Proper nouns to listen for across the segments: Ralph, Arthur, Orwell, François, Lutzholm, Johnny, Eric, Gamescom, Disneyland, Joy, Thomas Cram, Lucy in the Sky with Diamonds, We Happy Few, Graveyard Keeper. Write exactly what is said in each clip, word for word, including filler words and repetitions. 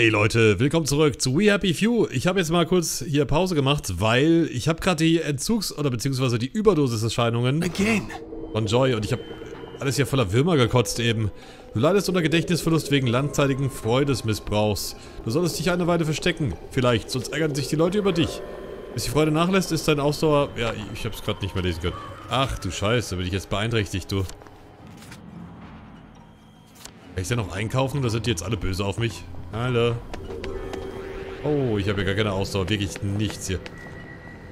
Hey Leute, willkommen zurück zu We Happy Few. Ich habe jetzt mal kurz hier Pause gemacht, weil ich habe gerade die Entzugs- oder beziehungsweise die Überdosis-Erscheinungen von Joy und ich habe alles hier voller Würmer gekotzt eben. Du leidest unter Gedächtnisverlust wegen langzeitigen Freudesmissbrauchs. Du solltest dich eine Weile verstecken, vielleicht, sonst ärgern sich die Leute über dich. Bis die Freude nachlässt, ist dein Ausdauer... Ja, ich habe es gerade nicht mehr lesen können. Ach du Scheiße, bin ich jetzt beeinträchtigt, du. Kann ich denn noch einkaufen oder sind die jetzt alle böse auf mich? Hallo. Oh, ich habe ja gar keine Ausdauer. Wirklich nichts hier.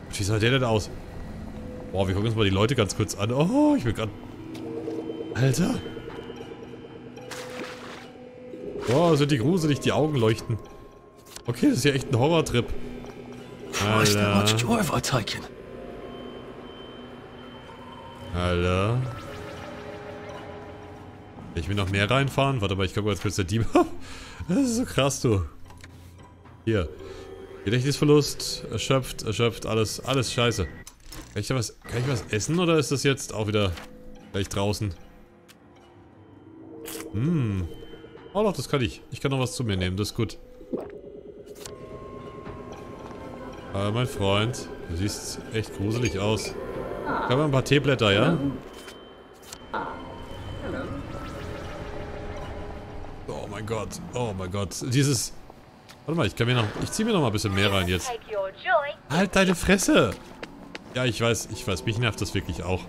Was schießt der denn aus? Boah, wir gucken uns mal die Leute ganz kurz an. Oh, ich bin gerade... Alter. Boah, sind die gruselig. Die Augen leuchten. Okay, das ist ja echt ein Horrortrip. Alter. Alter. Ich will noch mehr reinfahren. Warte mal, ich komme ganz kurz der Dieb ab. Das ist so krass, du. Hier. Gedächtnisverlust, erschöpft, erschöpft, alles, alles scheiße. Kann ich da was, kann ich was essen oder ist das jetzt auch wieder gleich draußen? Hm. Oh doch, das kann ich. Ich kann noch was zu mir nehmen, das ist gut. Ah, mein Freund. Du siehst echt gruselig aus. Ich habe ein paar Teeblätter, ja? Oh mein Gott, oh mein Gott, dieses... Warte mal, ich kann mir noch... Ich zieh mir noch mal ein bisschen mehr rein jetzt. Halt deine Fresse! Ja, ich weiß, ich weiß, mich nervt das wirklich auch.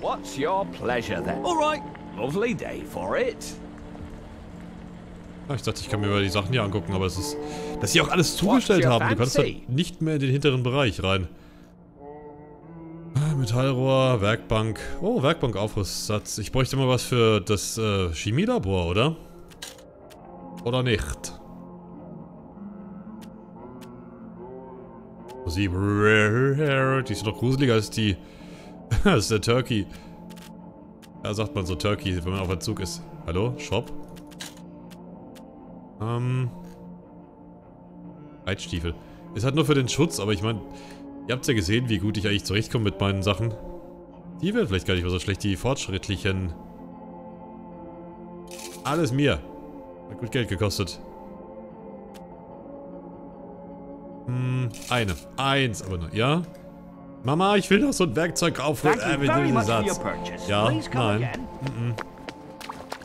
What's your pleasure then? Alright, lovely day for it. Ich dachte, ich kann mir mal die Sachen hier angucken, aber es ist... Dass sie auch alles zugestellt haben, du kannst halt nicht mehr in den hinteren Bereich rein. Metallrohr, Werkbank... Oh, Werkbankaufrüstsatz. Ich bräuchte mal was für das äh, Chemielabor, oder? Oder nicht? Sie, die ist noch gruseliger als die. Das ist der Turkey. Ja, sagt man so Turkey, wenn man auf Entzug ist. Hallo? Shop? Ähm. Reitstiefel. Ist halt nur für den Schutz, aber ich meine, ihr habt ja gesehen, wie gut ich eigentlich zurechtkomme mit meinen Sachen. Die werden vielleicht gar nicht mal so schlecht, die fortschrittlichen. Alles mir. Hat gut Geld gekostet. Hm, eine. Eins, aber nur. Ja? Mama, ich will doch so ein Werkzeug aufholen. Äh, wir nehmen den Satz. Ja, nein. Mhm.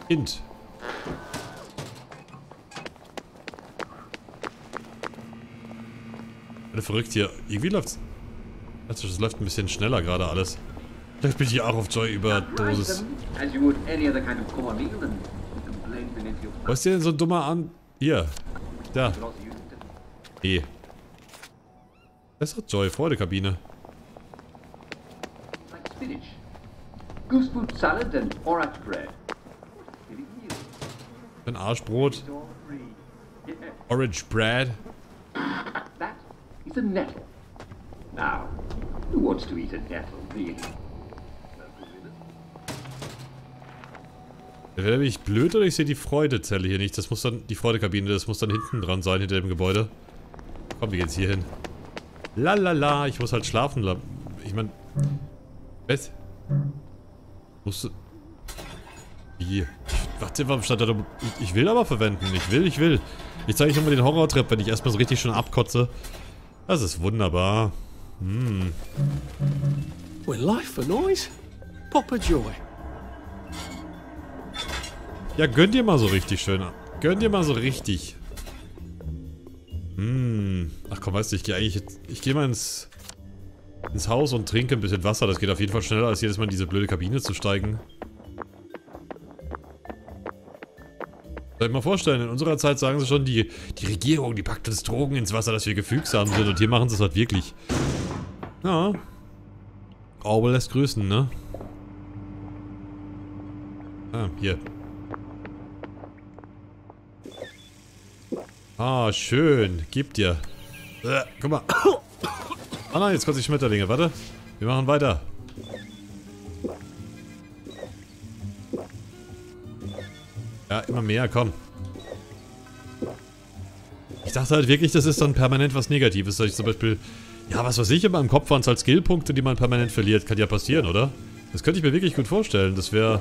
Kind. Alter, verrückt hier. Irgendwie läuft's. Also, das läuft ein bisschen schneller gerade alles. Vielleicht bin ich hier auch auf Joy-Überdosis. Was ist denn so ein dummer An... Hier. Da. E. Das ist doch Joy. Freudekabine. Ein Arschbrot. Orange Bread. That is a nettle. Now, who wants to eat a nettle, really? Entweder bin ich blöd oder ich sehe die Freudezelle hier nicht. Das muss dann, die Freudekabine, das muss dann hinten dran sein, hinter dem Gebäude. Komm, wir gehen jetzt hier hin. Lalala, ich muss halt schlafen. Ich meine... Was? Musste... Wie? Warte, warum stand da... Ich, ich will aber verwenden. Ich will, ich will. Ich zeige euch nochmal den Horrortrip, wenn ich erstmal so richtig schon abkotze. Das ist wunderbar. Hm. We're live for noise. Papa Joy. Ja, gönn dir mal so richtig schön. Gönn dir mal so richtig. Hm. Ach komm, weißt du, ich gehe eigentlich jetzt... Ich gehe mal ins, ins Haus und trinke ein bisschen Wasser. Das geht auf jeden Fall schneller, als jedes Mal in diese blöde Kabine zu steigen. Soll ich mal vorstellen, in unserer Zeit sagen sie schon, die, die Regierung, die packt uns Drogen ins Wasser, dass wir gefügsam sind. Und hier machen sie es halt wirklich. Ja. Orwell lässt grüßen, ne? Ah, hier. Ah, schön. Gib dir. Äh, guck mal. Ah nein, jetzt kommen die Schmetterlinge. Warte. Wir machen weiter. Ja, immer mehr. Komm. Ich dachte halt wirklich, das ist dann permanent was Negatives. Dass ich zum Beispiel... Ja, was weiß ich, in meinem Kopf waren es halt Skillpunkte, die man permanent verliert. Kann ja passieren, oder? Das könnte ich mir wirklich gut vorstellen. Das wäre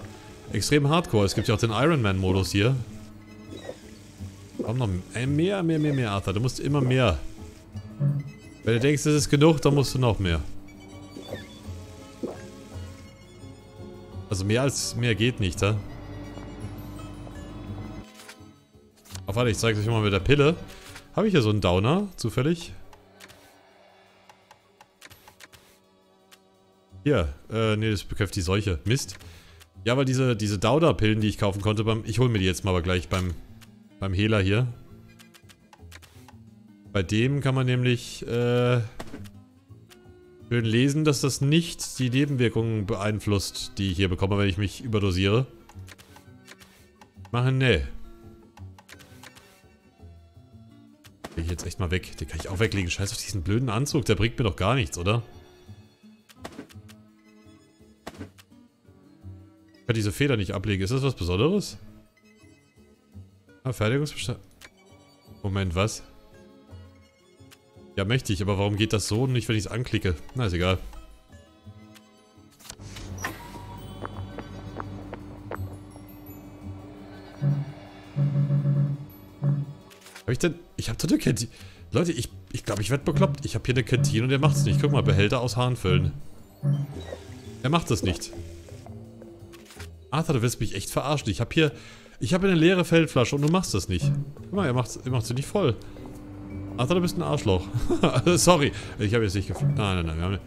extrem hardcore. Es gibt ja auch den Iron Man-Modus hier. Komm noch mehr, mehr, mehr, mehr, Arthur. Du musst immer mehr. Wenn du denkst, das ist genug, dann musst du noch mehr. Also mehr als mehr geht nicht, hä? Ach warte, ich zeig's euch mal mit der Pille. Habe ich hier so einen Downer, zufällig? Hier, äh, nee, das bekämpft die Seuche. Mist. Ja, aber diese, diese Downer-Pillen, die ich kaufen konnte, beim, ich hole mir die jetzt mal aber gleich beim, beim Hehler hier. Bei dem kann man nämlich äh, schön lesen, dass das nicht die Nebenwirkungen beeinflusst, die ich hier bekomme, wenn ich mich überdosiere. Machen, ne. Gehe ich jetzt echt mal weg. Den kann ich auch weglegen. Scheiß auf diesen blöden Anzug. Der bringt mir doch gar nichts, oder? Ich kann diese Feder nicht ablegen. Ist das was Besonderes? Ah, Fertigungsbestand. Moment, was? Ja, mächtig, ich, aber warum geht das so nicht, wenn ich es anklicke? Na, ist egal. Hab ich denn... Ich hab doch eine Kantine... Leute, ich glaube, ich, glaub, ich werde bekloppt. Ich habe hier eine Kantine und der macht's nicht. Guck mal, Behälter aus Haaren füllen. Er macht das nicht. Arthur, du willst mich echt verarschen. Ich habe hier... Ich habe eine leere Feldflasche und du machst das nicht. Guck mal, er macht er macht sie nicht voll. Arthur, du bist ein Arschloch. Sorry, ich habe jetzt nicht geflogen. Nein, nein, nein. Wir haben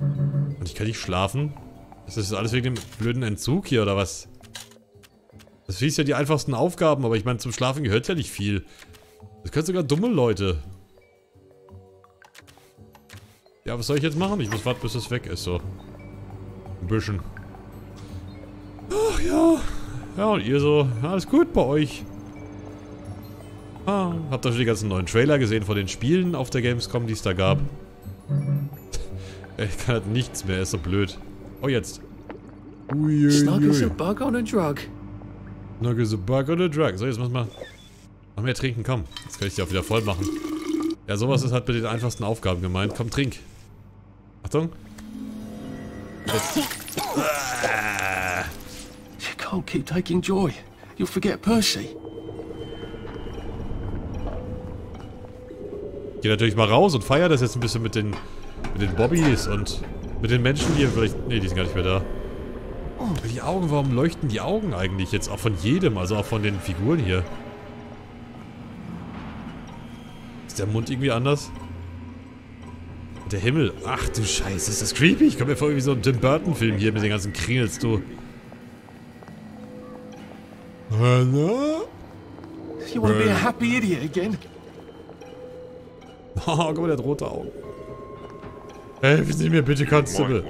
eine... Und ich kann nicht schlafen? Ist das alles wegen dem blöden Entzug hier, oder was? Das fließt ja die einfachsten Aufgaben, aber ich meine, zum Schlafen gehört ja nicht viel. Das können sogar dumme Leute. Ja, was soll ich jetzt machen? Ich muss warten, bis das weg ist, so. Ein bisschen. Ach ja. Ja, und ihr so? Ja, alles gut bei euch? Ah, habt ihr schon die ganzen neuen Trailer gesehen von den Spielen auf der Gamescom, die es da gab? Ich kann halt nichts mehr, ist so blöd. Oh, jetzt. Uiuiui. Snug is a bug on a drug. Snug is a bug on a drug. So, jetzt muss man noch mehr trinken, komm. Jetzt kann ich die auch wieder voll machen. Ja, sowas ist halt mit den einfachsten Aufgaben gemeint. Komm, trink. Achtung. Jetzt. You can't keep taking Joy. You'll forget Percy. Geh natürlich mal raus und feier das jetzt ein bisschen mit den mit den Bobbys und mit den Menschen, die hier vielleicht... Ne, die sind gar nicht mehr da. Oh, die Augen, warum leuchten die Augen eigentlich jetzt? Auch von jedem, also auch von den Figuren hier. Ist der Mund irgendwie anders? Und der Himmel. Ach du Scheiße, ist das creepy? Ich komme mir vor wie so ein Tim Burton-Film hier mit den ganzen Kringels, du. Hallo? You wanna be a happy idiot again? Oh, guck mal, der hat rote Augen. Helfen Sie mir bitte, Constable.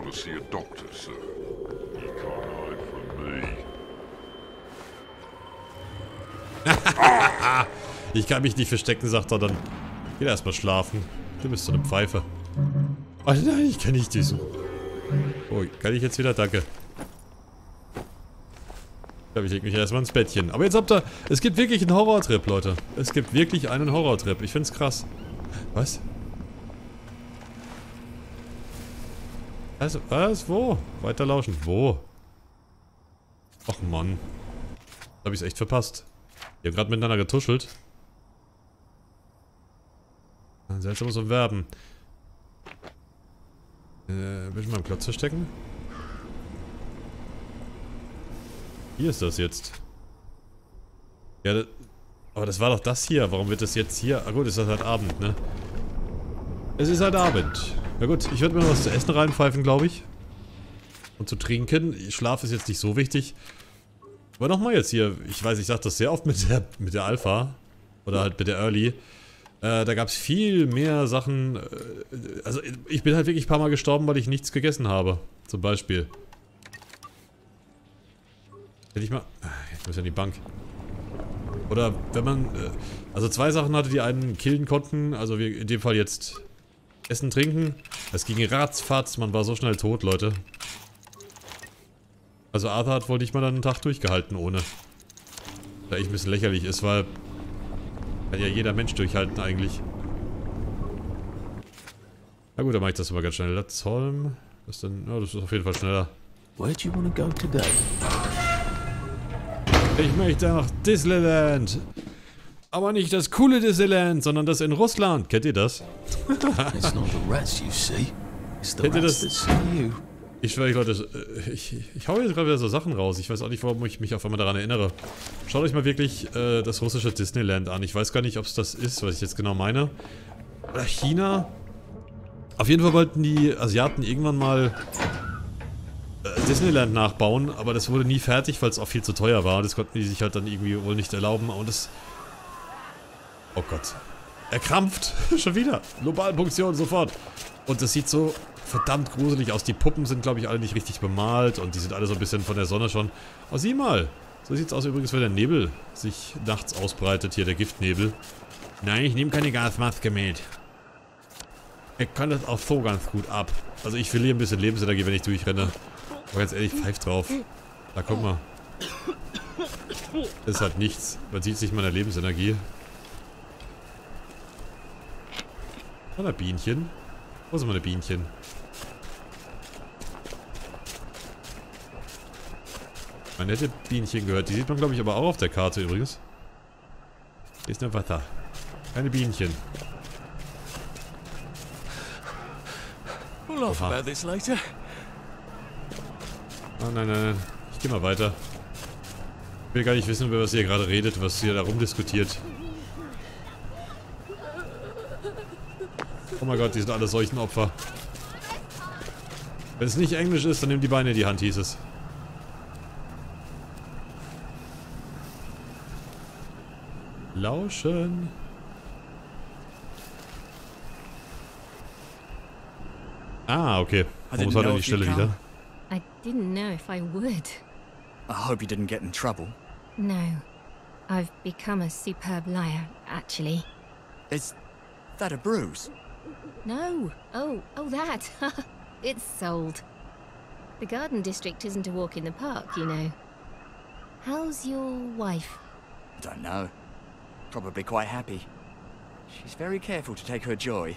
Ich kann mich nicht verstecken, sagt er dann. Geh erstmal schlafen. Du bist so eine Pfeife. Oh nein, ich kann nicht diesen. Oh, kann ich jetzt wieder? Danke. Ich glaube, ich leg mich erstmal ins Bettchen. Aber jetzt habt ihr... Es gibt wirklich einen Horrortrip, Leute. Es gibt wirklich einen Horrortrip. Ich find's krass. Was? Also, was? Wo? Weiterlauschen. Wo? Och Mann. Da hab ich's echt verpasst. Die haben gerade miteinander getuschelt. Seltsames Umwerben. Äh, will ich mal im Klotz verstecken? Hier ist das jetzt. Ja, das... Aber das war doch das hier. Warum wird das jetzt hier... Ah gut, ist das halt Abend, ne? Es ist halt Abend. Na gut, ich würde mir noch was zu essen reinpfeifen, glaube ich. Und zu trinken. Schlaf ist jetzt nicht so wichtig. Aber nochmal jetzt hier. Ich weiß, ich sage das sehr oft mit der, mit der Alpha. Oder halt mit der Early. Äh, da gab es viel mehr Sachen. Äh, also ich bin halt wirklich ein paar Mal gestorben, weil ich nichts gegessen habe. Zum Beispiel. Hätte ich mal... Ich muss ja in die Bank. Oder wenn man, also zwei Sachen hatte, die einen killen konnten, also wir in dem Fall jetzt essen, trinken. Es ging ratzfatz, man war so schnell tot, Leute. Also Arthur hat wohl nicht mal einen Tag durchgehalten ohne. Da ich ein bisschen lächerlich ist, weil kann ja jeder Mensch durchhalten eigentlich. Na gut, dann mache ich das aber ganz schnell. Let's Holm, das denn, ja, das ist auf jeden Fall schneller. Where do you want to go today? Ich möchte nach Disneyland. Aber nicht das coole Disneyland, sondern das in Russland. Kennt ihr das? Kennt ihr das? Ich schwöre, Leute, ich, ich hau jetzt gerade wieder so Sachen raus. Ich weiß auch nicht, warum ich mich auf einmal daran erinnere. Schaut euch mal wirklich äh, das russische Disneyland an. Ich weiß gar nicht, ob es das ist, was ich jetzt genau meine. Oder China? Auf jeden Fall wollten die Asiaten irgendwann mal äh, Disneyland nachbauen, aber das wurde nie fertig, weil es auch viel zu teuer war. Das konnten die sich halt dann irgendwie wohl nicht erlauben. Und das... Oh Gott. Er krampft. Schon wieder. Lobalpunktion, sofort. Und das sieht so verdammt gruselig aus. Die Puppen sind, glaube ich, alle nicht richtig bemalt und die sind alle so ein bisschen von der Sonne schon. Oh, sieh mal. So sieht's aus übrigens, wenn der Nebel sich nachts ausbreitet. Hier, der Giftnebel. Nein, ich nehme keine Gasmaske mit. Er kann das auch so ganz gut ab. Also ich verliere ein bisschen Lebensenergie, wenn ich durchrenne. Aber ganz ehrlich, pfeift drauf. Da, guck mal. Das ist halt nichts. Man sieht nicht meine Lebensenergie. Oh, da Bienchen. Wo sind meine Bienchen? Man hätte Bienchen gehört. Die sieht man, glaube ich, aber auch auf der Karte übrigens. Hier ist nur Wasser. Keine Bienchen. Oh, nein, nein, nein. Ich gehe mal weiter. Ich will gar nicht wissen, über was ihr gerade redet, was ihr da rumdiskutiert. Oh mein Gott, die sind alle solchen Opfer. Wenn es nicht Englisch ist, dann nimm die Beine in die Hand, hieß es. Lauschen. Ah, okay. Warum war denn die Stelle wieder? I didn't know if I would. I hope you didn't get in trouble. No. I've become a superb liar, actually. Is that a bruise? No. Oh, oh that. It's sold. The garden district isn't a walk in the park, you know. How's your wife? I don't know. Probably quite happy. She's very careful to take her joy.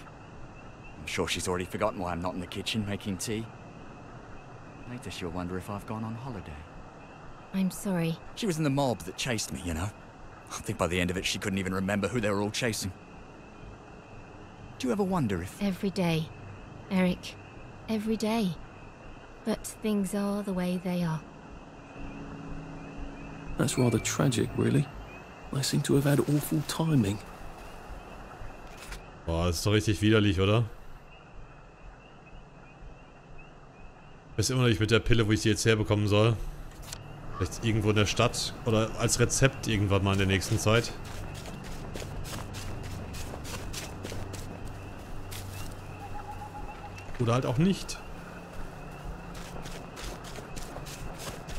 I'm sure she's already forgotten why I'm not in the kitchen making tea. Later she'll wonder if I've gone on holiday. I'm sorry. She was in the mob that chased me, you know. I think by the end of it she couldn't even remember who they were all chasing. Do you ever wonder if... Every day, Eric. Every day. But things are the way they are. That's rather tragic, really. I seem to have had awful timing. Boah, das ist doch richtig widerlich, oder? Ich weiß immer noch nicht mit der Pille, wo ich die jetzt herbekommen soll. Vielleicht irgendwo in der Stadt oder als Rezept irgendwann mal in der nächsten Zeit. Oder halt auch nicht.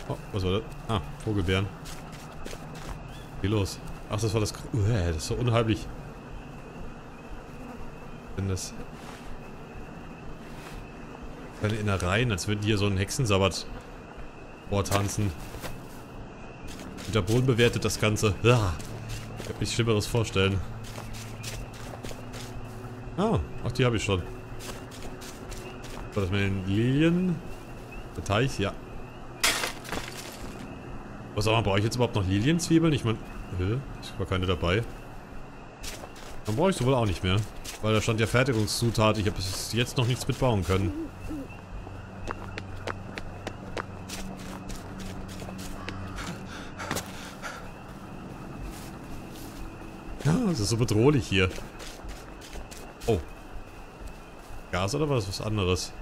Oh, was war das? Ah, Vogelbeeren. Geh los. Ach, das war das... Uäh, das ist so unheimlich. Denn das... Keine Innereien, als würden die hier so einen Hexensabbat vortanzen. Und der Boden bewertet das Ganze. Ja. Ich kann mich Schlimmeres vorstellen. Ah, ach, die habe ich schon. War das mit den Lilien? Der Teich? Ja. Was auch mal, brauche ich jetzt überhaupt noch Lilienzwiebeln? Ich meine... Hä? Ist gar keine dabei. Dann brauche ich sie wohl auch nicht mehr. Weil da stand ja Fertigungszutat. Ich habe bis jetzt noch nichts mitbauen können. Ja, das ist so bedrohlich hier. Oh. Gas oder war das was anderes?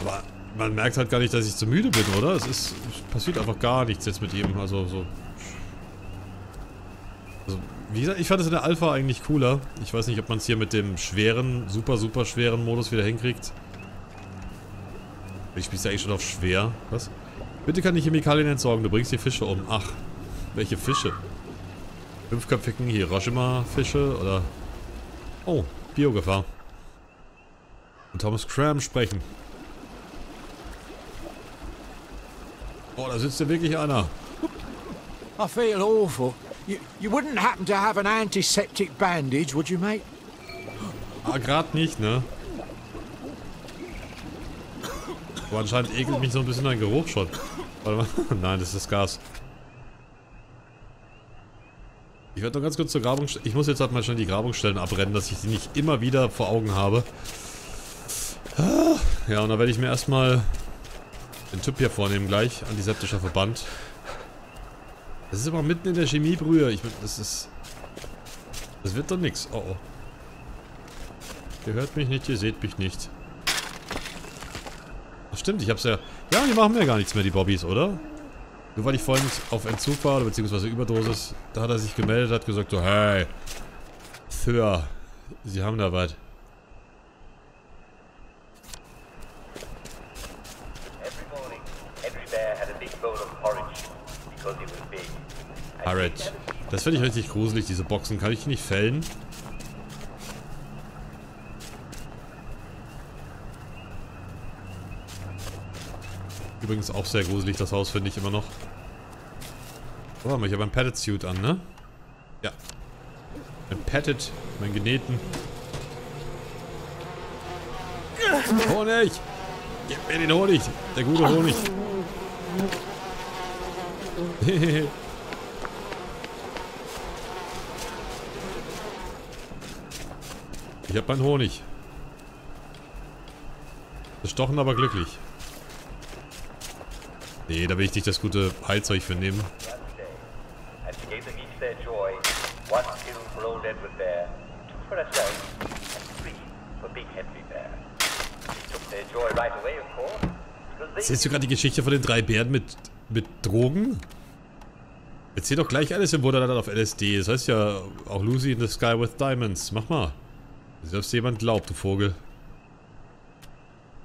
Aber... Man merkt halt gar nicht, dass ich zu müde bin, oder? Es ist... passiert einfach gar nichts jetzt mit ihm, also so... Also, wie gesagt, ich fand es in der Alpha eigentlich cooler. Ich weiß nicht, ob man es hier mit dem schweren, super, super schweren Modus wieder hinkriegt. Ich spiel's ja eigentlich schon auf schwer. Was? Bitte kann ich Chemikalien entsorgen, du bringst die Fische um. Ach, welche Fische? Fünfköpfigen Hiroshima-Fische, oder... Oh, Biogefahr. Und Thomas Cram sprechen. Oh, da sitzt ja wirklich einer. I feel awful. You, you wouldn't happen to have an antiseptic bandage, would you, mate? Ah, gerade nicht, ne? Aber anscheinend ekelt mich so ein bisschen ein Geruch schon. Warte mal. Nein, das ist das Gas. Ich werde noch ganz kurz zur Grabung... Ich muss jetzt halt mal schnell die Grabungsstellen abrennen, dass ich sie nicht immer wieder vor Augen habe. Ja, und dann werde ich mir erstmal den Typ hier vornehmen gleich. Antiseptischer Verband. Das ist aber mitten in der Chemiebrühe. Ich, das ist... Das wird doch nichts. Oh, oh. Ihr hört mich nicht, ihr seht mich nicht. Ach stimmt, ich hab's ja... Ja, die machen mir ja gar nichts mehr, die Bobbys, oder? Nur weil ich vorhin auf Entzug war, beziehungsweise Überdosis, da hat er sich gemeldet, hat gesagt so, hey, Sir, Sie haben da was. Alright. Das finde ich richtig gruselig, diese Boxen. Kann ich die nicht fällen? Übrigens auch sehr gruselig, das Haus finde ich immer noch. Oh, ich habe ein Padded Suit an, ne? Ja. Ein Padded, mein Genähten. Honig! Gib mir den Honig! Der gute Honig! Ich habe meinen Honig. Bestochen, aber glücklich. Nee, da will ich nicht das gute Heilzeug für nehmen. Siehst du gerade die Geschichte von den drei Bären mit, mit Drogen? Erzähl doch gleich alles im Wunderland auf L S D. Das heißt ja auch Lucy in the Sky with Diamonds. Mach mal. Selbst jemand glaubt, du Vogel.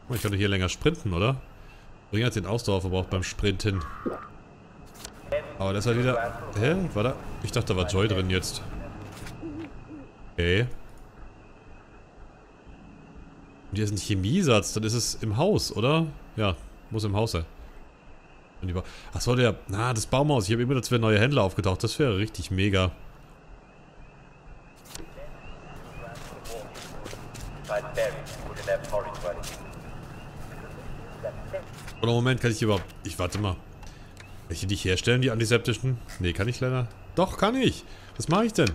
Ich kann doch hier länger sprinten, oder? Bring halt den Ausdauerverbrauch beim Sprint hin. Aber das ist halt wieder... Hä? War da... Ich dachte, da war Joy drin jetzt. Okay. Und hier ist ein Chemiesatz. Dann ist es im Haus, oder? Ja, muss im Haus sein. Und die ba Achso, der... Na, das Baumhaus. Ich habe immer zwei neue Händler aufgetaucht. Das wäre richtig mega. Oder Moment, kann ich die überhaupt... Ich warte mal. Kann ich die nicht herstellen, die antiseptischen? Nee, kann ich leider... Doch, kann ich! Was mache ich denn?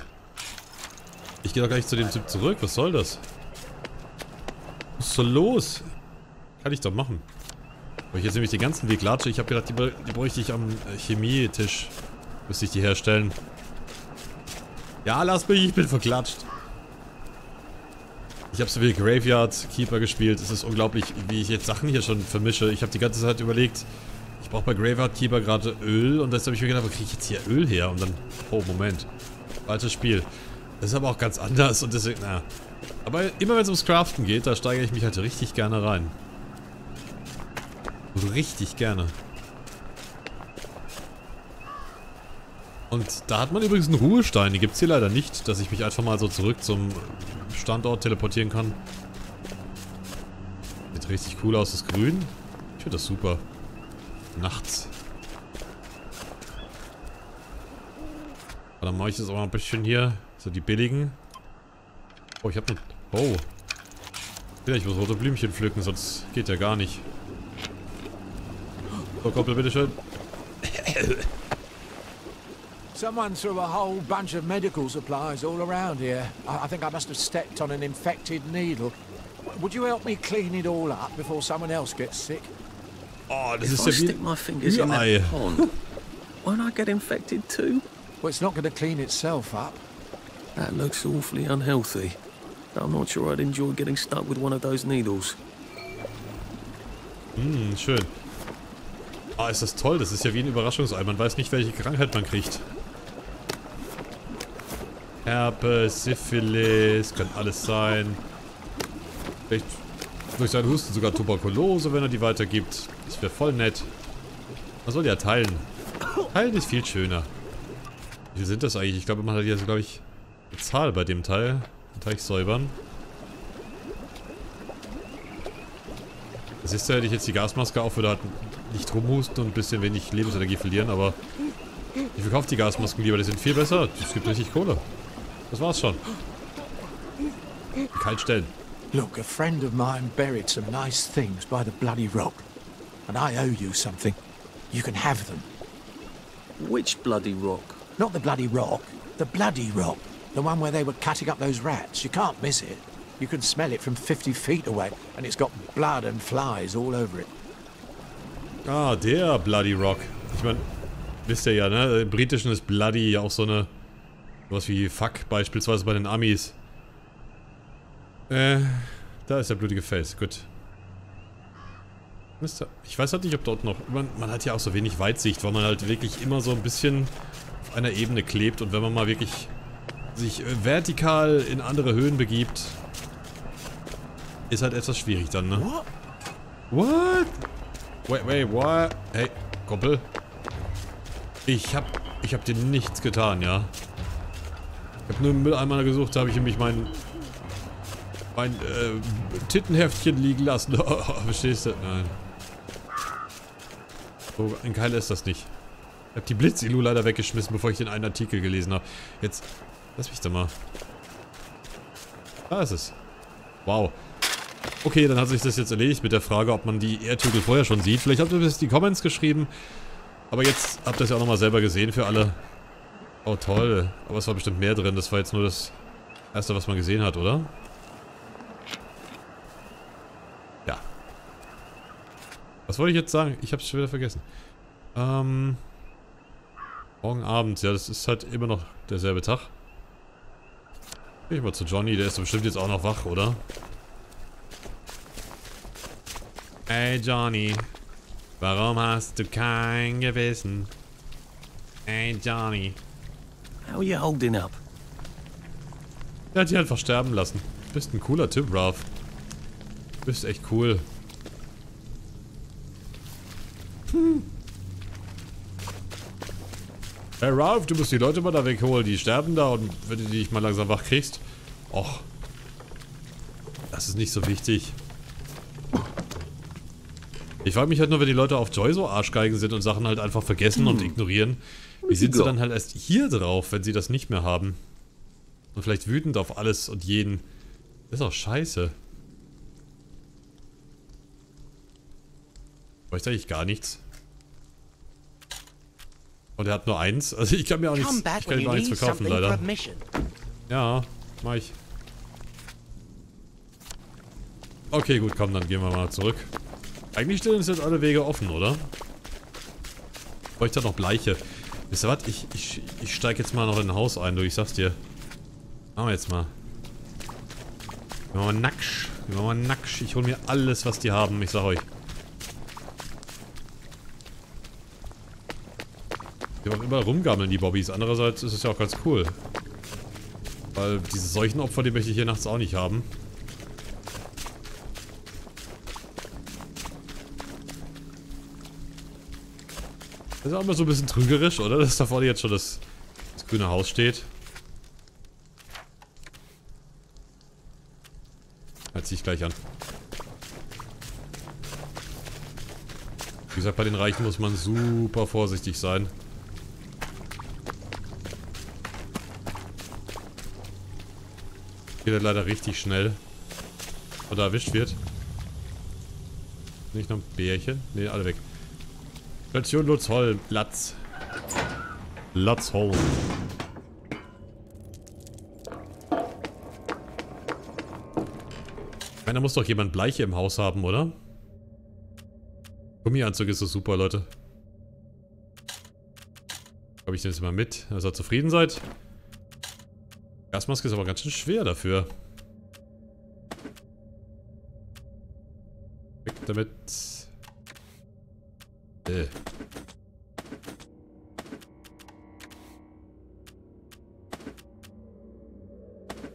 Ich gehe doch gleich zu dem Typ zurück. Was soll das? Was ist da los? Kann ich doch machen. Weil ich jetzt nämlich den ganzen Weg latsche. Ich habe gedacht, die, die bräuchte ich am Chemietisch. Müsste ich die herstellen. Ja, lass mich, ich bin verklatscht. Ich habe so viel Graveyard Keeper gespielt. Es ist unglaublich, wie ich jetzt Sachen hier schon vermische. Ich habe die ganze Zeit überlegt, ich brauche bei Graveyard Keeper gerade Öl. Und deshalb habe ich mir gedacht, wo kriege ich jetzt hier Öl her? Und dann, oh Moment, altes Spiel. Das ist aber auch ganz anders und deswegen, na. Aber immer wenn es ums Craften geht, da steigere ich mich halt richtig gerne rein. Richtig gerne. Und da hat man übrigens einen Ruhestein, die gibt es hier leider nicht, dass ich mich einfach mal so zurück zum Standort teleportieren kann. Sieht richtig cool aus, das Grün. Ich finde das super. Nachts. Aber dann mache ich das auch mal ein bisschen hier. So die billigen. Oh, ich habe noch... Oh. Ja, ich muss rote Blümchen pflücken, sonst geht ja gar nicht. So, Koppel, bitteschön. Someone threw a whole bunch of medical supplies all around here. I, I think I must have stepped on an infected needle. Would you help me clean it all up before someone else gets sick? Oh, this if is I stick weird. My fingers yeah, in that I... pond, won't I get infected too? Well, it's not going to clean itself up. That looks awfully unhealthy. I'm not sure I'd enjoy getting stuck with one of those needles. Mmm, schön. Ah, ist das toll. Das ist ja wie ein Überraschungsei. Man weiß nicht, welche Krankheit man kriegt. Herpes, Syphilis, kann alles sein. Vielleicht durch seinen Husten sogar Tuberkulose, wenn er die weitergibt. Das wäre voll nett. Man soll ja teilen. Teilen ist viel schöner. Wie sind das eigentlich? Ich glaube, man hat jetzt, glaube ich, eine Zahl bei dem Teil. Den Teig säubern. Das ist ja, hätte ich jetzt die Gasmaske auf, würde halt nicht rumhusten und ein bisschen wenig Lebensenergie verlieren, aber ich verkaufe die Gasmasken lieber. Die sind viel besser. Es gibt richtig Kohle. Das war's schon. Kaltstellen. Look, a friend of mine buried some nice things by the bloody rock. And I owe you something. You can have them. Which bloody rock? Not the bloody rock. The bloody rock. The one where they were cutting up those rats. You can't miss it. You can smell it from fifty feet away. And it's got blood and flies all over it. Ah, der Bloody Rock. Ich meine, wisst ihr ja, ne? Im Britischen ist Bloody ja auch so eine... was wie Fuck beispielsweise bei den Amis. Äh, da ist der blutige Fels. Gut. Mist, ich weiß halt nicht, ob dort noch... Man, man hat ja auch so wenig Weitsicht, weil man halt wirklich immer so ein bisschen auf einer Ebene klebt. Und wenn man mal wirklich sich vertikal in andere Höhen begibt, ist halt etwas schwierig dann, ne? What? What? Wait, wait, what? Hey, Kumpel. Ich hab... Ich hab dir nichts getan, ja? Ich hab nur einen Mülleimer gesucht, da habe ich nämlich mein... mein, äh, Tittenheftchen liegen lassen. Oh, verstehst du? Nein. So, ein Keil ist das nicht. Ich hab die Blitzilu leider weggeschmissen, bevor ich den einen Artikel gelesen habe. Jetzt... Lass mich da mal. Da ist es. Wow. Okay, dann hat sich das jetzt erledigt mit der Frage, ob man die Erdhügel vorher schon sieht. Vielleicht habt ihr bis die Comments geschrieben. Aber jetzt habt ihr es ja auch nochmal selber gesehen für alle. Oh toll. Aber es war bestimmt mehr drin. Das war jetzt nur das Erste, was man gesehen hat, oder? Ja. Was wollte ich jetzt sagen? Ich hab's schon wieder vergessen. Ähm. Morgen Abend. Ja, das ist halt immer noch derselbe Tag. Geh ich mal zu Johnny, der ist bestimmt jetzt auch noch wach, oder? Hey Johnny, warum hast du kein Gewissen? Hey Johnny. How are you holding up? Der hat dich einfach sterben lassen. Du bist ein cooler Typ, Ralph. Du bist echt cool. Hm. Hey Ralph, du musst die Leute mal da wegholen, die sterben da und wenn du die nicht mal langsam wach kriegst. Och. Das ist nicht so wichtig. Ich frage mich halt nur, wenn die Leute auf Joy so Arschgeigen sind und Sachen halt einfach vergessen hm. und ignorieren. Wie sind sie dann halt erst hier drauf, wenn sie das nicht mehr haben? Und vielleicht wütend auf alles und jeden. Das ist auch scheiße. Ich bräuchte eigentlich gar nichts. Und er hat nur eins. Also ich kann mir auch nichts, ich kann ihm auch nichts verkaufen, leider. Ja, mach ich. Okay, gut, komm, dann gehen wir mal zurück. Eigentlich stehen uns jetzt alle Wege offen, oder? Ich bräuchte noch Bleiche. Wisst ihr was? Ich, ich, ich steige jetzt mal noch in ein Haus ein, du, ich sag's dir. Machen wir jetzt mal. Wir machen mal Nacksch. Wir machen mal Nacksch. Ich hol mir alles, was die haben, ich sag euch. Die auch immer rumgammeln, die Bobbys. Andererseits ist es ja auch ganz cool. Weil diese Seuchenopfer, die möchte ich hier nachts auch nicht haben. Das ist auch immer so ein bisschen trügerisch, oder? Dass da vorne jetzt schon das, das grüne Haus steht. Das zieh ich gleich an. Wie gesagt, bei den Reichen muss man super vorsichtig sein. Geht leider richtig schnell. Oder erwischt wird. Nicht noch ein Bärchen? Ne, alle weg. Station Lutzholm. Latz. Lutzholm. Ich meine, da muss doch jemand Bleiche im Haus haben, oder? Gummianzug ist so super, Leute. Ich glaube, ich nehme es mal mit, dass ihr zufrieden seid. Gasmaske ist aber ganz schön schwer dafür. Weg damit. Äh.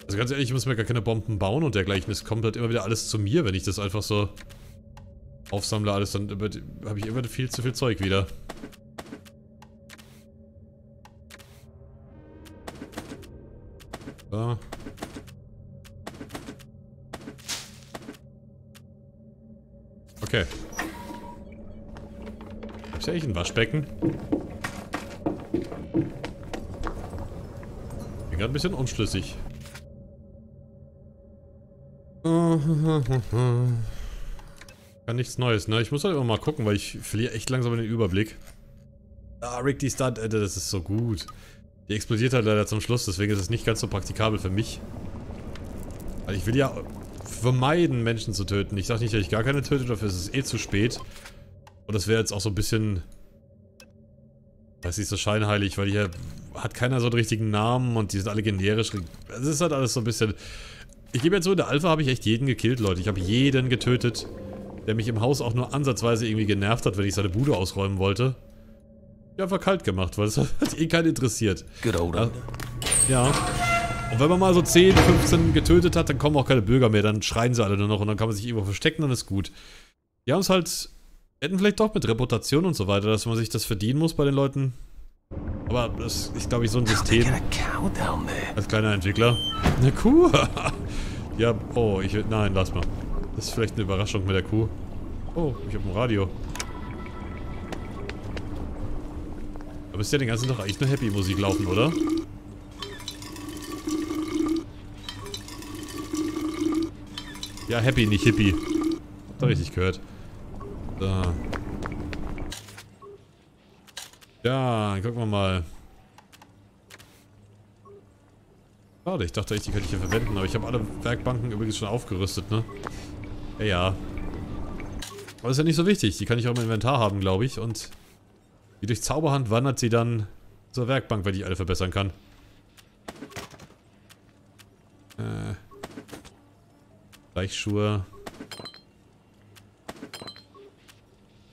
Also ganz ehrlich, ich muss mir gar keine Bomben bauen und dergleichen. Es kommt halt immer wieder alles zu mir, wenn ich das einfach so aufsammle. Alles dann habe ich immer viel zu viel Zeug wieder. Da. Okay. Ist ja eigentlich ein Waschbecken. Bin gerade ein bisschen unschlüssig. Kann nichts Neues, ne? Ich muss halt immer mal gucken, weil ich verliere echt langsam den Überblick. Ah, Rick, die Stunt-Ente, das ist so gut. Die explodiert halt leider zum Schluss, deswegen ist es nicht ganz so praktikabel für mich. Also ich will ja vermeiden, Menschen zu töten. Ich sag nicht, dass ich gar keine töte, dafür ist es eh zu spät. Und das wäre jetzt auch so ein bisschen... Das ist so scheinheilig, weil hier hat keiner so einen richtigen Namen und die sind alle generisch. Es ist halt alles so ein bisschen... Ich gebe jetzt so, in der Alpha habe ich echt jeden gekillt, Leute. Ich habe jeden getötet, der mich im Haus auch nur ansatzweise irgendwie genervt hat, wenn ich seine Bude ausräumen wollte. Ich habe einfach kalt gemacht, weil es hat eh keinen interessiert. Genau, oder? Ja. Und wenn man mal so zehn, fünfzehn getötet hat, dann kommen auch keine Bürger mehr. Dann schreien sie alle nur noch und dann kann man sich irgendwo verstecken und dann ist gut. Die haben es halt... Hätten vielleicht doch mit Reputation und so weiter, dass man sich das verdienen muss bei den Leuten. Aber das ist, glaube ich, so ein System. Als kleiner Entwickler. Eine Kuh. Ja, oh, ich will... Nein, lass mal. Das ist vielleicht eine Überraschung mit der Kuh. Oh, ich habe ein Radio. Da müsste ja den ganzen Tag eigentlich nur Happy-Musik laufen, oder? Ja, Happy, nicht Hippie. Habt ihr richtig gehört. Da. Ja, gucken wir mal. Schade, ich dachte echt, die könnte ich hier verwenden, aber ich habe alle Werkbanken übrigens schon aufgerüstet, ne? Ja, ja. Aber ist ja nicht so wichtig, die kann ich auch im Inventar haben, glaube ich, und die durch Zauberhand wandert sie dann zur Werkbank, weil ich alle verbessern kann. Äh. Gleichschuhe.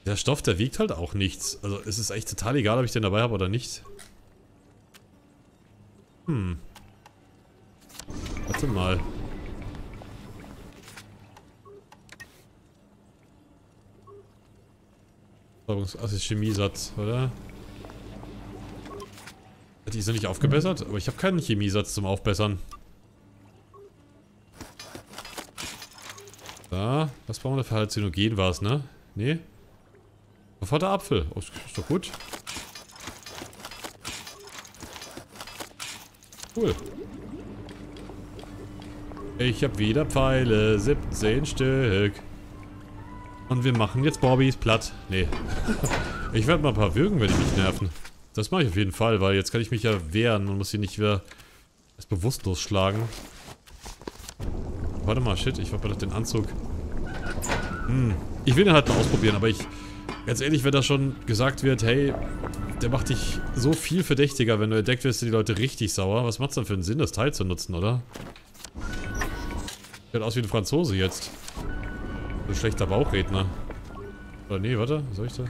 Der Stoff, der wiegt halt auch nichts. Also es ist echt total egal, ob ich den dabei habe oder nicht. Hm. Warte mal. Das ist Chemiesatz, oder? Hat die so nicht aufgebessert? Aber ich habe keinen Chemiesatz zum Aufbessern. Da. Was brauchen wir dafür? Halluzinogen war es, ne? Nee? Sofort der Apfel. Oh, ist doch gut. Cool. Ich habe wieder Pfeile. siebzehn Stück. Und wir machen jetzt Bobbys platt. Nee. Ich werde mal ein paar würgen, wenn die mich nerven. Das mache ich auf jeden Fall, weil jetzt kann ich mich ja wehren. Man muss sie nicht wieder als bewusstlos schlagen. Warte mal, shit. Ich habe doch den Anzug. Hm. Ich will den halt mal ausprobieren, aber ich... Ganz ehrlich, wenn da schon gesagt wird, hey, der macht dich so viel verdächtiger, wenn du entdeckt wirst, sind die Leute richtig sauer. Was macht's dann für einen Sinn, das Teil zu nutzen, oder? Sieht aus wie ein Franzose jetzt. Ein schlechter Bauchredner. Oder nee, warte, was soll ich da?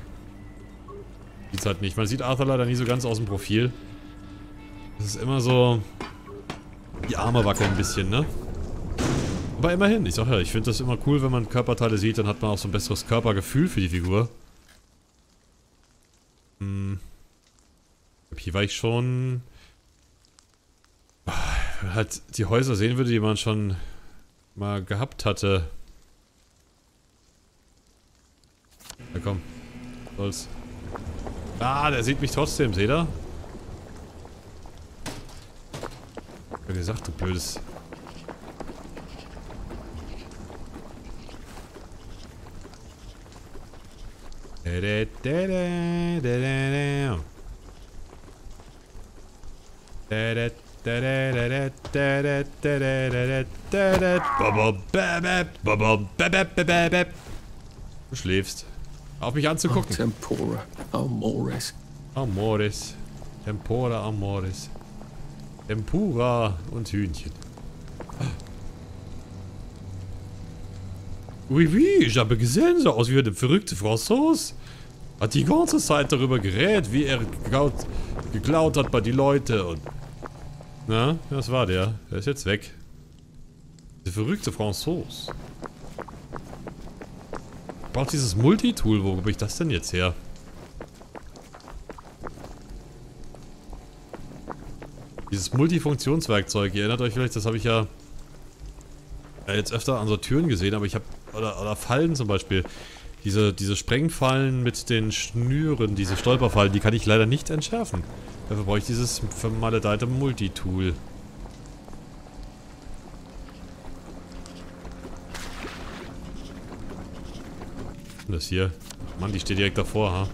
Sieht's halt nicht. Man sieht Arthur leider nie so ganz aus dem Profil. Das ist immer so... Die Arme wackeln ein bisschen, ne? Aber immerhin, ich sag ja, ich finde das immer cool, wenn man Körperteile sieht, dann hat man auch so ein besseres Körpergefühl für die Figur. Hier war ich schon... Wenn halt die Häuser sehen würde, die man schon mal gehabt hatte. Na komm. Soll's. Ah, der sieht mich trotzdem, seht ihr? Wie gesagt, du blödes... Du schläfst. Auf mich anzugucken. Tempora Amoris. Amoris. Tempora Amoris. Tempura und Hühnchen. Oui, oui, ich habe gesehen, so aus wie der verrückte François. Hat die ganze Zeit darüber geredet, wie er geklaut, geklaut hat bei die Leute und... Na, das war der. Der ist jetzt weg. Der verrückte Franzos. Ich brauche dieses Multitool. Wo gebe ich das denn jetzt her? Dieses Multifunktionswerkzeug. Ihr erinnert euch vielleicht, das habe ich ja jetzt öfter an so Türen gesehen, aber ich habe... Oder, oder Fallen zum Beispiel. Diese, diese Sprengfallen mit den Schnüren, diese Stolperfallen, die kann ich leider nicht entschärfen. Dafür brauche ich dieses vermaledeite Multitool. Und das hier. Mann, die steht direkt davor, ha?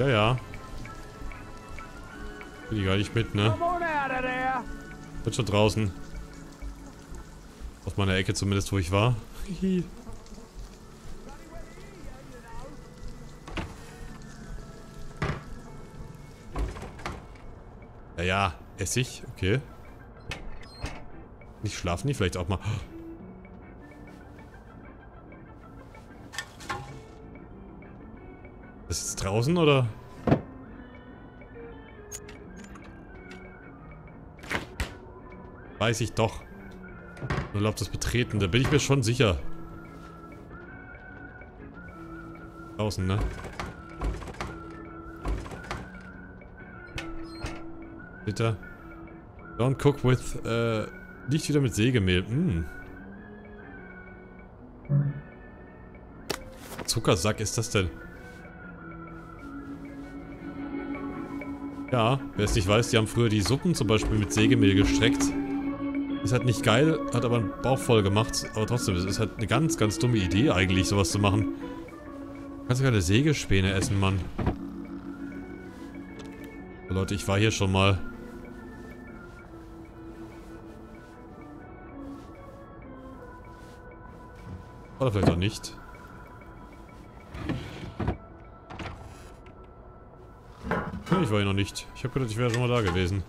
Ja, ja. Bin ich gar nicht mit, ne? Bin schon draußen. Aus meiner Ecke zumindest, wo ich war. Ja, ja. Essig, okay. Nicht schlafen die vielleicht auch mal. Ist es draußen oder? Weiß ich doch. Nur erlaubt das Betreten, da bin ich mir schon sicher. Draußen, ne? Bitte. Don't cook with, äh, nicht wieder mit Sägemehl. Mm. Zuckersack ist das denn? Ja, wer es nicht weiß, die haben früher die Suppen zum Beispiel mit Sägemehl gestreckt. Ist halt nicht geil, hat aber einen Bauch voll gemacht. Aber trotzdem, es ist halt eine ganz, ganz dumme Idee eigentlich, sowas zu machen. Du kannst ja keine Sägespäne essen, Mann. So, Leute, ich war hier schon mal. Oder vielleicht auch nicht. Ich war hier noch nicht. Ich habe gedacht, ich wäre schon mal da gewesen.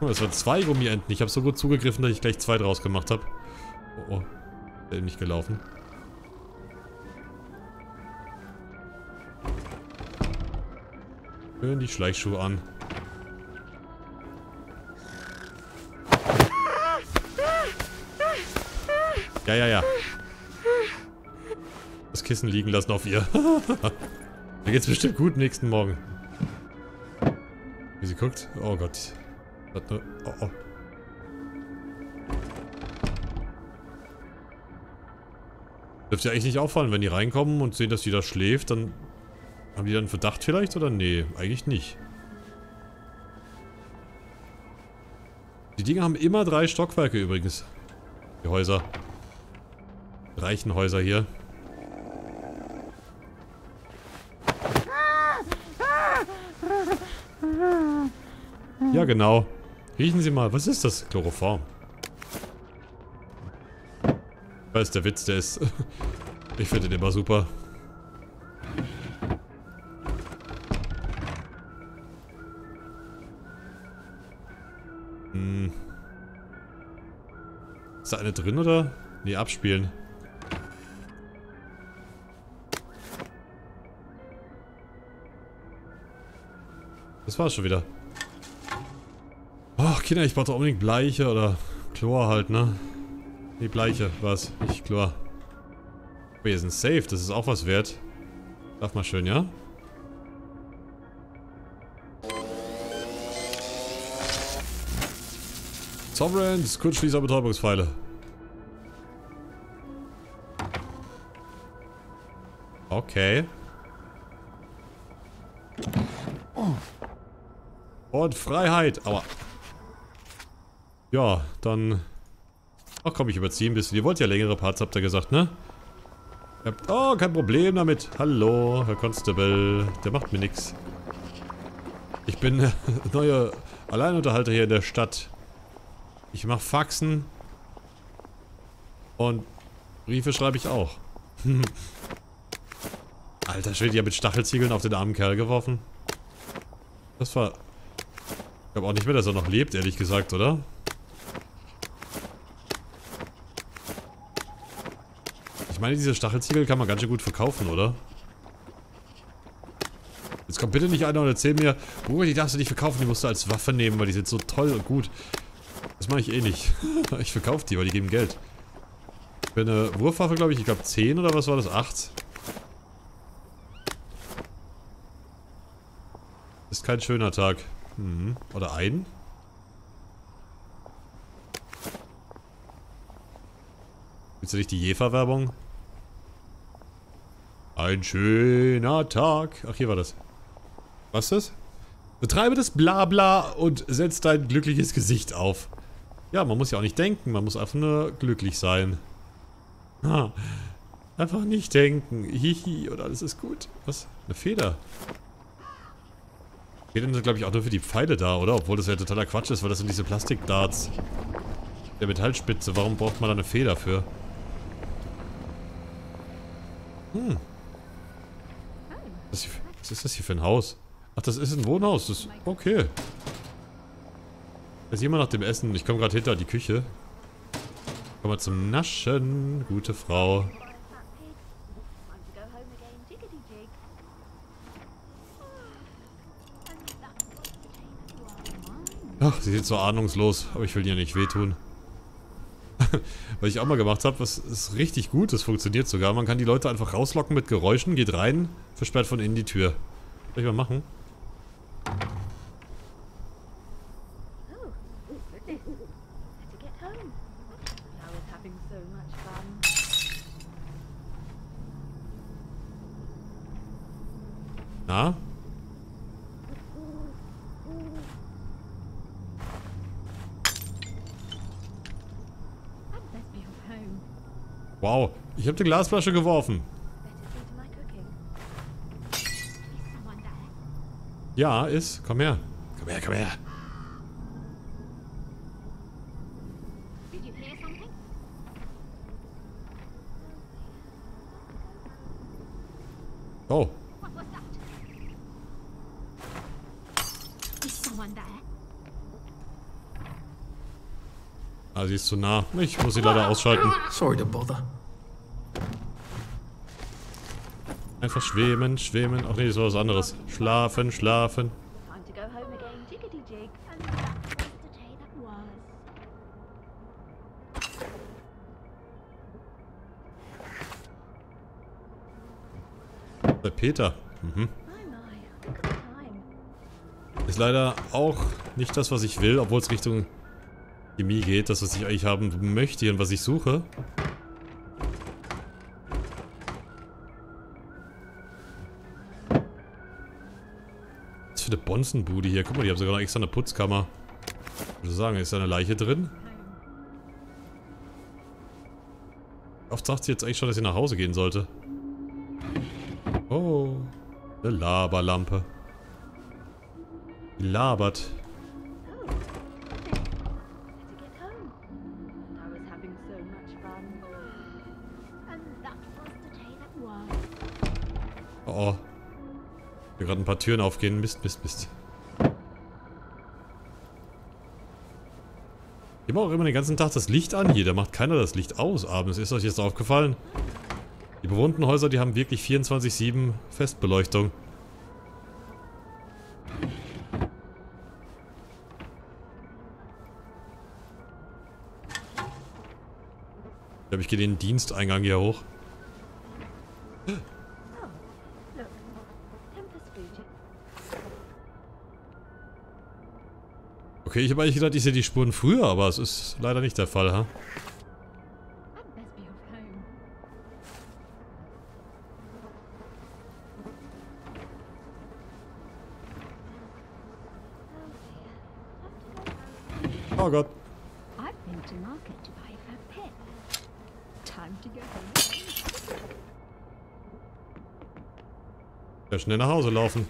Oh, das waren zwei Gummienten. Ich habe so gut zugegriffen, dass ich gleich zwei draus gemacht habe. Oh, oh. Ist eben nicht gelaufen. Schön die Schleichschuhe an. Ja, ja, ja. Das Kissen liegen lassen auf ihr. Da geht's bestimmt gut nächsten Morgen. Wie sie guckt. Oh Gott. Hat nur. Oh, oh. Dürfte ja eigentlich nicht auffallen, wenn die reinkommen und sehen, dass die da schläft, dann. Haben die dann einen Verdacht vielleicht oder? Nee, eigentlich nicht. Die Dinger haben immer drei Stockwerke übrigens. Die Häuser. Reichen Häuser hier. Ja, genau. Riechen Sie mal. Was ist das? Chloroform. Ich weiß, der Witz, der ist... Ich finde den immer super. Hm. Ist da eine drin, oder? Nee, abspielen. Das war's schon wieder. Oh, Kinder, ich brauche doch unbedingt Bleiche oder Chlor halt, ne? Die Bleiche, was? Nicht Chlor. Wir sind safe, das ist auch was wert. Darf mal schön, ja? Sovereigns, Kurzschließer, Betäubungspfeile. Okay. Und Freiheit, aber... Ja, dann... Ach komm, ich überziehe ein bisschen. Ihr wollt ja längere Parts, habt ihr gesagt, ne? Ihr habt, oh, kein Problem damit. Hallo, Herr Constable. Der macht mir nichts. Ich bin der neue Alleinunterhalter hier in der Stadt. Ich mache Faxen. Und Briefe schreibe ich auch. Alter Schwede, ihr habt mit Stachelziegeln auf den armen Kerl geworfen. Das war... Ich glaube auch nicht mehr, dass er noch lebt, ehrlich gesagt, oder? Ich meine, diese Stachelziegel kann man ganz schön gut verkaufen, oder? Jetzt kommt bitte nicht einer und erzähl mir, oh, die darfst du nicht verkaufen, die musst du als Waffe nehmen, weil die sind so toll und gut. Das mache ich eh nicht. Ich verkaufe die, weil die geben Geld. Für eine Wurfwaffe, glaube ich, ich glaube zehn oder was war das? acht? Ist kein schöner Tag. Hm. Oder ein? Willst du nicht die Jefer-Werbung? Ein schöner Tag. Ach, hier war das. Was ist das? Betreibe das Blabla und setz dein glückliches Gesicht auf. Ja, man muss ja auch nicht denken. Man muss einfach nur glücklich sein. Ha. Einfach nicht denken. Hihi, und alles ist gut. Was? Eine Feder. Federn sind, glaube ich, auch nur für die Pfeile da, oder? Obwohl das ja totaler Quatsch ist, weil das sind diese Plastikdarts. Der Metallspitze. Warum braucht man da eine Feder für? Hm. Was ist das hier für ein Haus? Ach, das ist ein Wohnhaus. Das ist okay. Da ist jemand nach dem Essen. Ich komme gerade hinter die Küche. Komm mal zum Naschen. Gute Frau. Ach, sie sieht so ahnungslos, aber ich will ihr nicht wehtun. Was ich auch mal gemacht habe, was ist richtig gut, das funktioniert sogar. Man kann die Leute einfach rauslocken mit Geräuschen, geht rein, versperrt von innen die Tür. Soll ich mal machen? Na? Wow, ich habe die Glasflasche geworfen. Ja, ist. Komm her. Komm her, komm her. Oh. Ah, sie ist zu nah. Ich muss sie leider ausschalten. Sorry to bother. Einfach schwimmen, schwimmen. Ach nee, das war was anderes. Schlafen, schlafen. Der Peter. Mhm. Ist leider auch nicht das, was ich will, obwohl es Richtung Chemie geht, das, was ich eigentlich haben möchte und was ich suche. Was für eine Bonzenbude hier. Guck mal, die haben sogar noch extra eine Putzkammer. Ich würde sagen, ist da eine Leiche drin? Oft sagt sie jetzt eigentlich schon, dass sie nach Hause gehen sollte. Oh, eine Laberlampe. Die labert. Oh, hier gerade ein paar Türen aufgehen. Mist, Mist, Mist. Die machen auch immer den ganzen Tag das Licht an hier. Da macht keiner das Licht aus abends. Ist euch jetzt aufgefallen? Die bewohnten Häuser, die haben wirklich vierundzwanzig sieben Festbeleuchtung. Ich glaube, ich gehe den Diensteingang hier hoch. Okay, ich habe eigentlich gedacht, ich sehe die Spuren früher, aber es ist leider nicht der Fall, ha? Oh Gott. Ja, schnell nach Hause laufen.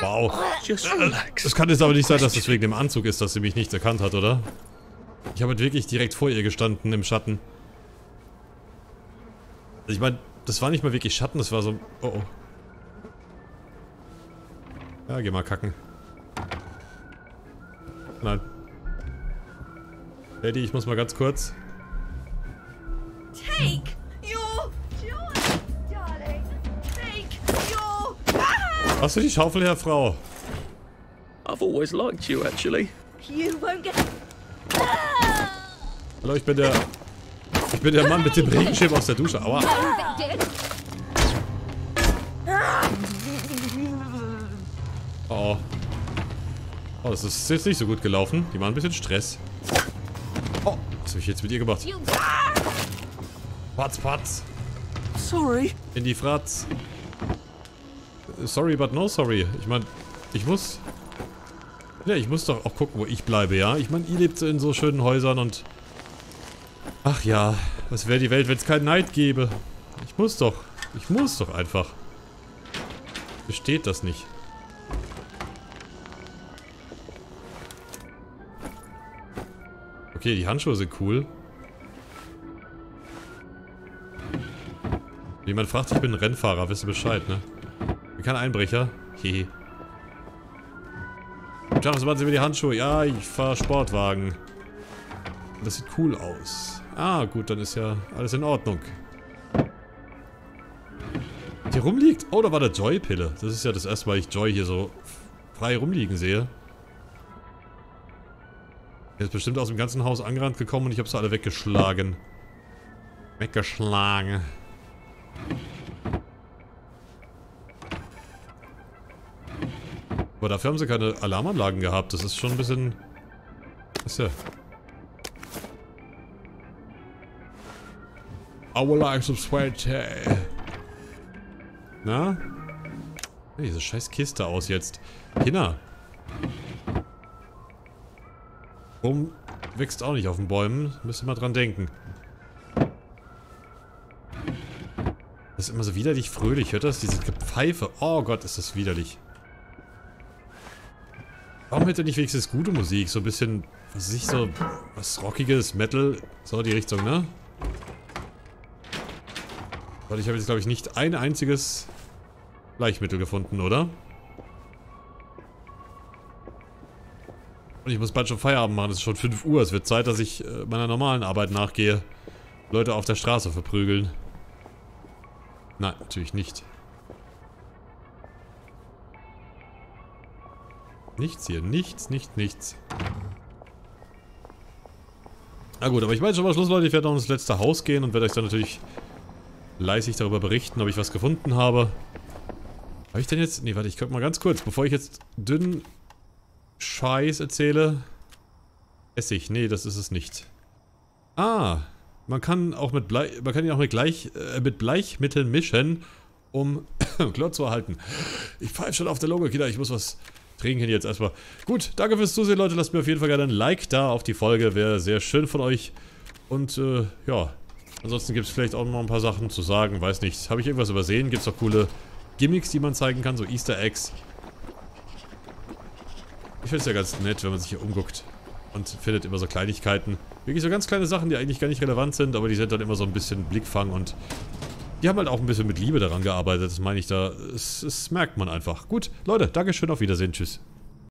Wow. Das kann jetzt aber nicht sein, dass das wegen dem Anzug ist, dass sie mich nicht erkannt hat, oder? Ich habe wirklich direkt vor ihr gestanden im Schatten. Also ich meine, das war nicht mal wirklich Schatten, das war so... Oh oh. Ja, geh mal kacken. Nein. Daddy, ich muss mal ganz kurz... Take your joy, darling. Take your... Hast du die Schaufel her, Frau? I've always liked you, actually. You won't get... Hallo, ich bin der... Ich bin der Mann mit dem Regenschirm aus der Dusche. Aua. Oh. Oh, das ist jetzt nicht so gut gelaufen. Die machen ein bisschen Stress. Oh, was habe ich jetzt mit ihr gemacht? Patz, patz. Sorry. In die Fratz. Sorry, but no sorry. Ich meine, ich muss... Ja, ich muss doch auch gucken, wo ich bleibe, ja? Ich meine, ihr lebt in so schönen Häusern und... Ach ja, was wäre die Welt, wenn es keinen Neid gäbe? Ich muss doch. Ich muss doch einfach. Besteht das nicht. Okay, die Handschuhe sind cool. Jemand fragt, ich bin ein Rennfahrer, wisst ihr Bescheid, ne? Ich bin kein Einbrecher. Hehe. Schaffen Sie mal die Handschuhe. Ja, ich fahre Sportwagen. Das sieht cool aus. Ah, gut, dann ist ja alles in Ordnung. Hier rumliegt? Oh, da war der Joy-Pille. Das ist ja das erste Mal, ich Joy hier so frei rumliegen sehe. Er ist bestimmt aus dem ganzen Haus angerannt gekommen und ich habe sie alle weggeschlagen. Weggeschlagen. Aber dafür haben sie keine Alarmanlagen gehabt. Das ist schon ein bisschen... Was ist ja... I will like subscribe. Na? Hey, diese scheiß Kiste aus jetzt. Kinder. Rum wächst auch nicht auf den Bäumen. Müsst ihr mal dran denken. Das ist immer so widerlich fröhlich. Hört das? Diese Pfeife. Oh Gott, ist das widerlich. Warum hätte nicht wenigstens gute Musik? So ein bisschen, was weiß ich, so was Rockiges, Metal. So die Richtung, ne? Warte, ich habe jetzt, glaube ich, nicht ein einziges Bleichmittel gefunden, oder? Und ich muss bald schon Feierabend machen. Es ist schon fünf Uhr. Es wird Zeit, dass ich meiner normalen Arbeit nachgehe. Leute auf der Straße verprügeln. Nein, natürlich nicht. Nichts hier. Nichts, nichts, nichts. Na gut, aber ich meine schon mal Schluss, Leute. Ich werde noch ins letzte Haus gehen und werde euch dann natürlich... leise ich darüber berichten, ob ich was gefunden habe. Habe ich denn jetzt... Ne, warte, ich könnte mal ganz kurz, bevor ich jetzt dünnen Scheiß erzähle. Essig, nee, das ist es nicht. Ah, man kann auch mit Blei... Man kann ihn auch mit, Gleich, äh, mit Bleichmitteln mischen, um Glott zu erhalten. Ich pfeife schon auf der Lunge, Kinder, ich muss was trinken jetzt erstmal. Gut, danke fürs Zusehen, Leute. Lasst mir auf jeden Fall gerne ein Like da auf die Folge. Wäre sehr schön von euch. Und, äh, ja... Ansonsten gibt es vielleicht auch noch ein paar Sachen zu sagen, weiß nicht. Habe ich irgendwas übersehen? Gibt es doch coole Gimmicks, die man zeigen kann, so Easter Eggs. Ich finde es ja ganz nett, wenn man sich hier umguckt und findet immer so Kleinigkeiten. Wirklich so ganz kleine Sachen, die eigentlich gar nicht relevant sind, aber die sind dann immer so ein bisschen Blickfang und die haben halt auch ein bisschen mit Liebe daran gearbeitet. Das meine ich da, das, das merkt man einfach. Gut, Leute, Dankeschön, auf Wiedersehen, tschüss.